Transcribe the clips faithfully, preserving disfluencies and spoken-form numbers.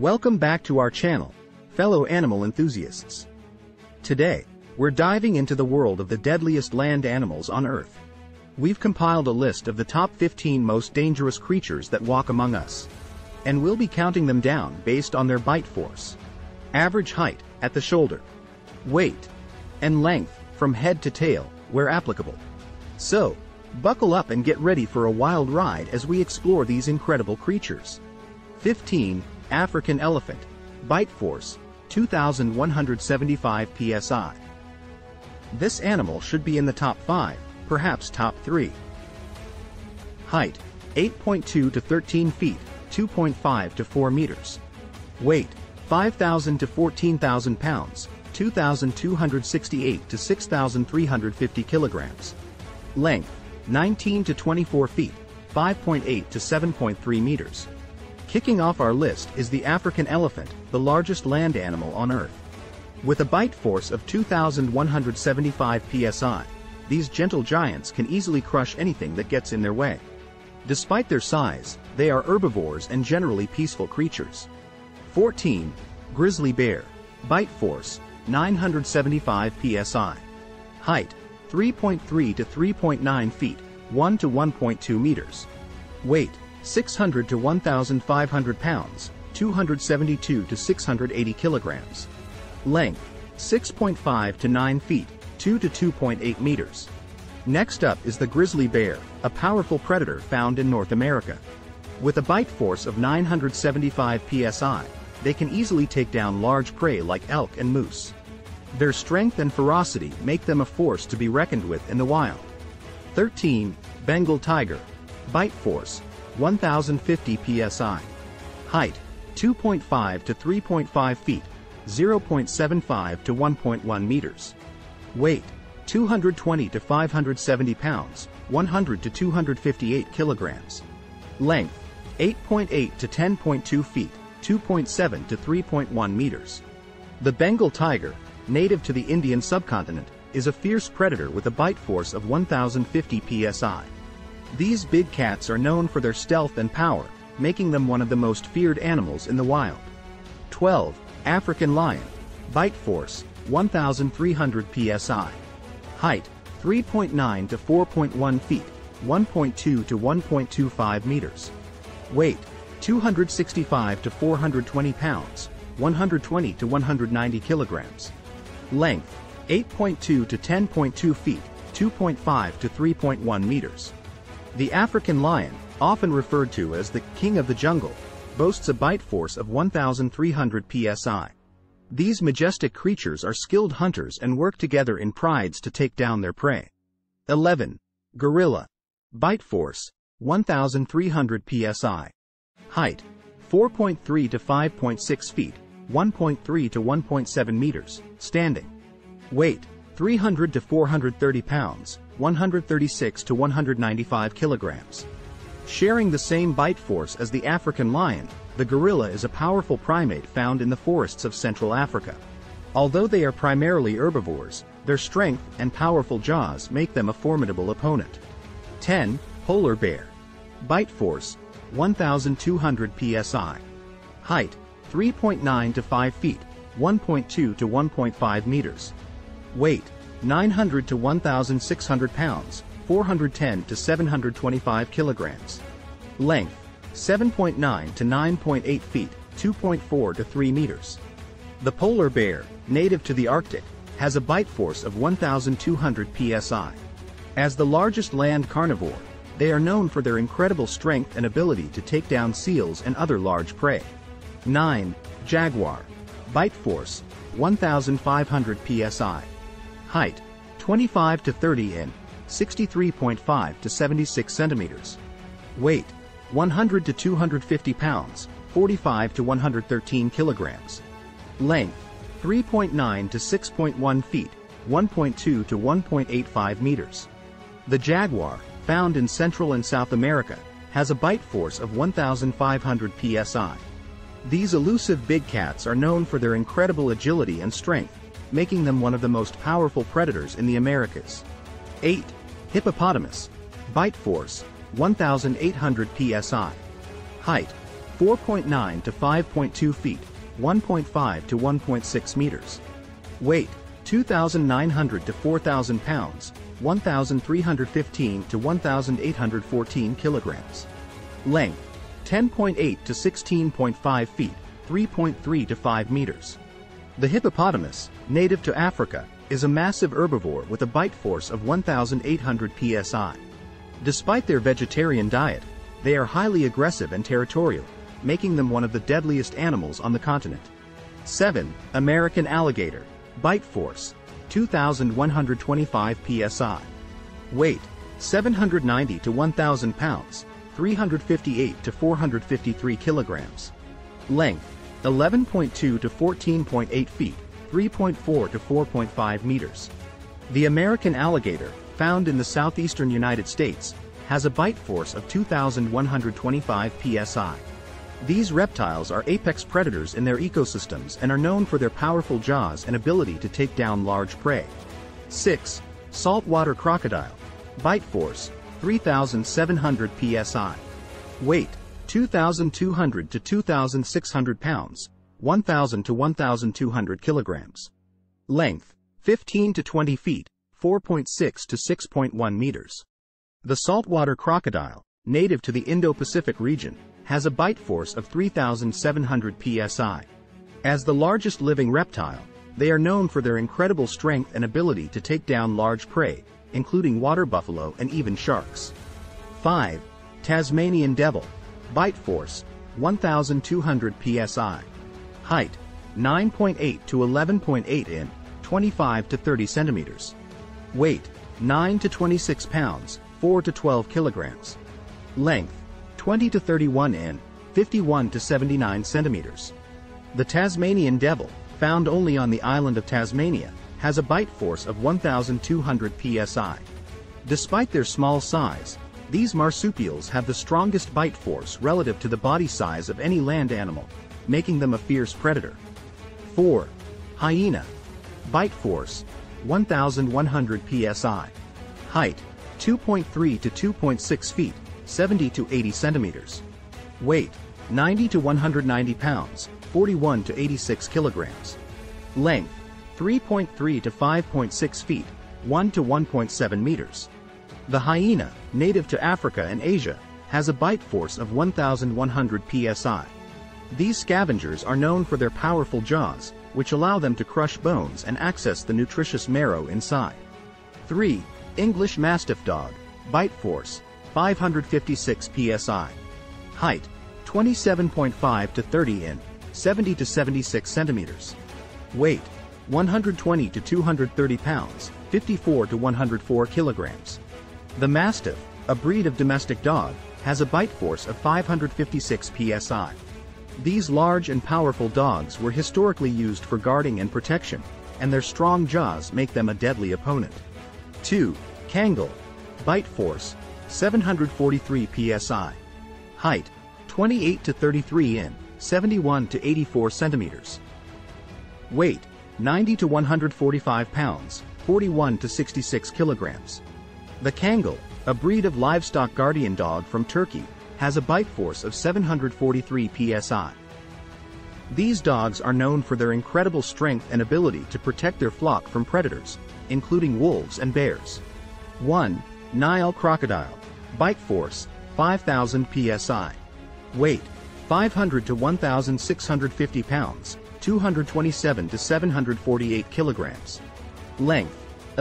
Welcome back to our channel, fellow animal enthusiasts. Today, we're diving into the world of the deadliest land animals on Earth. We've compiled a list of the top fifteen most dangerous creatures that walk among us. And we'll be counting them down based on their bite force. Average height, at the shoulder. Weight. And length, from head to tail, where applicable. So, buckle up and get ready for a wild ride as we explore these incredible creatures. fifteen. African elephant. Bite force, two thousand one hundred seventy-five P S I. This animal should be in the top five, perhaps top three. Height, eight point two to thirteen feet, two point five to four meters. Weight, five thousand to fourteen thousand pounds, two thousand two hundred sixty-eight to six thousand three hundred fifty kilograms. Length, nineteen to twenty-four feet, five point eight to seven point three meters. Kicking off our list is the African elephant, the largest land animal on Earth. With a bite force of two thousand one hundred seventy-five P S I, these gentle giants can easily crush anything that gets in their way. Despite their size, they are herbivores and generally peaceful creatures. fourteen. Grizzly bear. Bite force, nine hundred seventy-five P S I. Height, three point three to three point nine feet, one to one point two meters. Weight, six hundred to one thousand five hundred pounds, two hundred seventy-two to six hundred eighty kilograms. Length, six point five to nine feet, two to two point eight meters. Next up is the grizzly bear, a powerful predator found in North America. With a bite force of nine hundred seventy-five P S I, they can easily take down large prey like elk and moose. Their strength and ferocity make them a force to be reckoned with in the wild. thirteen. Bengal tiger. Bite force, one thousand fifty P S I. Height, two point five to three point five feet, zero point seven five to one point one meters. Weight, two hundred twenty to five hundred seventy pounds, one hundred to two hundred fifty-eight kilograms. Length, eight point eight to ten point two feet, two point seven to three point one meters. The Bengal tiger, native to the Indian subcontinent, is a fierce predator with a bite force of one thousand fifty P S I. These big cats are known for their stealth and power, making them one of the most feared animals in the wild. twelve. African lion. Bite force, one thousand three hundred P S I. Height, three point nine to four point one feet, one point two to one point two five meters. Weight, two hundred sixty-five to four hundred twenty pounds, one hundred twenty to one hundred ninety kilograms. Length, eight point two to ten point two feet, two point five to three point one meters. The African lion, often referred to as the king of the jungle, boasts a bite force of one thousand three hundred P S I. These majestic creatures are skilled hunters and work together in prides to take down their prey. eleven. Gorilla. Bite force, one thousand three hundred P S I. Height, four point three to five point six feet, one point three to one point seven meters, standing. Weight, three hundred to four hundred thirty pounds, one hundred thirty-six to one hundred ninety-five kilograms. Sharing the same bite force as the African lion, the gorilla is a powerful primate found in the forests of Central Africa. Although they are primarily herbivores, their strength and powerful jaws make them a formidable opponent. ten. Polar bear. Bite force, one thousand two hundred P S I. Height, three point nine to five feet, one point two to one point five meters. Weight, nine hundred to one thousand six hundred pounds, four hundred ten to seven hundred twenty-five kilograms. Length, seven point nine to nine point eight feet, two point four to three meters. The polar bear, native to the Arctic, has a bite force of one thousand two hundred P S I. As the largest land carnivore, they are known for their incredible strength and ability to take down seals and other large prey. nine. Jaguar. Bite force, one thousand five hundred P S I. Height, twenty-five to thirty inches, sixty-three point five to seventy-six centimeters. Weight, one hundred to two hundred fifty pounds, forty-five to one hundred thirteen kilograms. Length, three point nine to six point one feet, one point two to one point eight five meters. The jaguar, found in Central and South America, has a bite force of one thousand five hundred P S I. These elusive big cats are known for their incredible agility and strength, making them one of the most powerful predators in the Americas. eight. Hippopotamus. Bite force, one thousand eight hundred P S I. Height, four point nine to five point two feet, one point five to one point six meters. Weight, two thousand nine hundred to four thousand pounds, one thousand three hundred fifteen to one thousand eight hundred fourteen kilograms. Length, ten point eight to sixteen point five feet, three point three to five meters. The hippopotamus, native to Africa, is a massive herbivore with a bite force of one thousand eight hundred P S I. Despite their vegetarian diet, they are highly aggressive and territorial, making them one of the deadliest animals on the continent. seven. American alligator. Bite force, two thousand one hundred twenty-five P S I. Weight, seven hundred ninety to one thousand pounds, three hundred fifty-eight to four hundred fifty-three kilograms. Length, eleven point two to fourteen point eight feet, three point four to four point five meters. The American alligator, found in the southeastern United States, has a bite force of two thousand one hundred twenty-five P S I. These reptiles are apex predators in their ecosystems and are known for their powerful jaws and ability to take down large prey. six. Saltwater crocodile. Bite force, three thousand seven hundred P S I. Weight, two thousand two hundred to two thousand six hundred pounds, one thousand to one thousand two hundred kilograms. Length, fifteen to twenty feet, four point six to six point one meters. The saltwater crocodile, native to the Indo-Pacific region, has a bite force of three thousand seven hundred P S I. As the largest living reptile, they are known for their incredible strength and ability to take down large prey, including water buffalo and even sharks. five. Tasmanian devil. Bite force, one thousand two hundred P S I. Height, nine point eight to eleven point eight inches, twenty-five to thirty centimeters. Weight, nine to twenty-six pounds, four to twelve kilograms. Length, twenty to thirty-one inches, fifty-one to seventy-nine centimeters. The Tasmanian devil, found only on the island of Tasmania, has a bite force of one thousand two hundred P S I. Despite their small size, these marsupials have the strongest bite force relative to the body size of any land animal, making them a fierce predator. four. Hyena. Bite force, one thousand one hundred P S I. Height, two point three to two point six feet, seventy to eighty centimeters. Weight, ninety to one hundred ninety pounds, forty-one to eighty-six kilograms. Length, three point three to five point six feet, one to one point seven meters. The hyena, native to Africa and Asia, has a bite force of one thousand one hundred P S I. These scavengers are known for their powerful jaws, which allow them to crush bones and access the nutritious marrow inside. three. English Mastiff dog. Bite force, five hundred fifty-six P S I. Height, twenty-seven point five to thirty inches, seventy to seventy-six centimeters. Weight, one hundred twenty to two hundred thirty pounds, fifty-four to one hundred four kilograms. The Mastiff, a breed of domestic dog, has a bite force of five hundred fifty-six P S I. These large and powerful dogs were historically used for guarding and protection, and their strong jaws make them a deadly opponent. two. Kangal. Bite force, seven hundred forty-three P S I. Height, twenty-eight to thirty-three inches, seventy-one to eighty-four centimeters. Weight, ninety to one hundred forty-five pounds, forty-one to sixty-six kilograms. The Kangal, a breed of livestock guardian dog from Turkey, has a bite force of seven hundred forty-three P S I. These dogs are known for their incredible strength and ability to protect their flock from predators, including wolves and bears. one. Nile crocodile. Bite force, five thousand P S I. Weight, five hundred to one thousand six hundred fifty pounds, two hundred twenty-seven to seven hundred forty-eight kilograms. Length,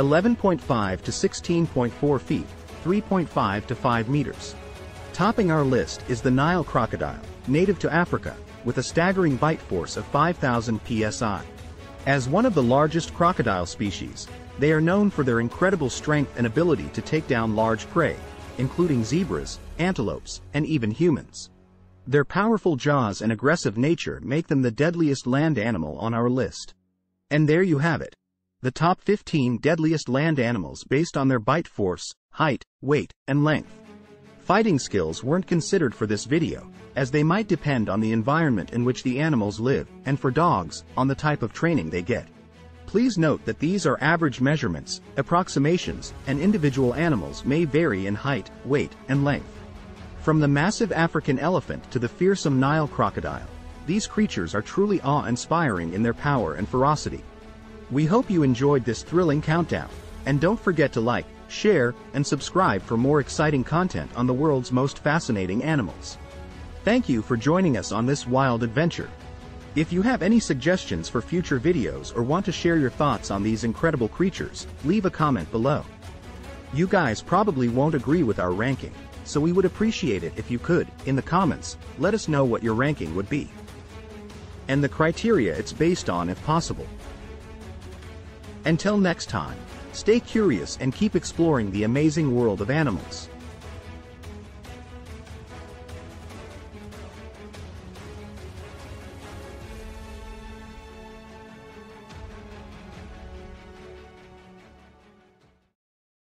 eleven point five to sixteen point four feet, three point five to five meters. Topping our list is the Nile crocodile, native to Africa, with a staggering bite force of five thousand P S I. As one of the largest crocodile species, they are known for their incredible strength and ability to take down large prey, including zebras, antelopes, and even humans. Their powerful jaws and aggressive nature make them the deadliest land animal on our list. And there you have it. The top fifteen deadliest land animals based on their bite force, height, weight, and length. Fighting skills weren't considered for this video, as they might depend on the environment in which the animals live, and for dogs, on the type of training they get. Please note that these are average measurements, approximations, and individual animals may vary in height, weight, and length. From the massive African elephant to the fearsome Nile crocodile, these creatures are truly awe-inspiring in their power and ferocity. We hope you enjoyed this thrilling countdown, and don't forget to like, share, and subscribe for more exciting content on the world's most fascinating animals. Thank you for joining us on this wild adventure. If you have any suggestions for future videos or want to share your thoughts on these incredible creatures, leave a comment below. You guys probably won't agree with our ranking, so we would appreciate it if you could, in the comments, let us know what your ranking would be, and the criteria it's based on if possible. Until next time, stay curious and keep exploring the amazing world of animals.